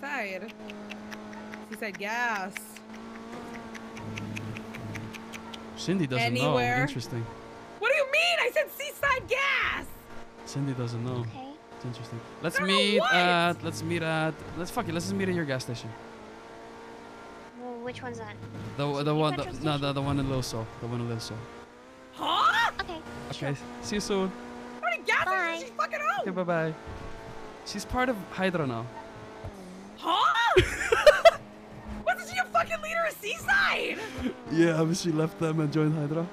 Seaside. Seaside gas. Cindy doesn't know. Interesting. What do you mean? I said Seaside gas. Cindy doesn't know. Okay. It's interesting. Let's meet at your gas station. Well, which one's that? The one in Little Seoul. The one in Little Seoul. Huh? Okay. Okay. Sure. See you soon. How many gas stations she's fucking out? Okay, bye bye. She's part of Hydra now. Huh? Wasn't she a fucking leader of Seaside? Yeah, but she left them and joined Hydra.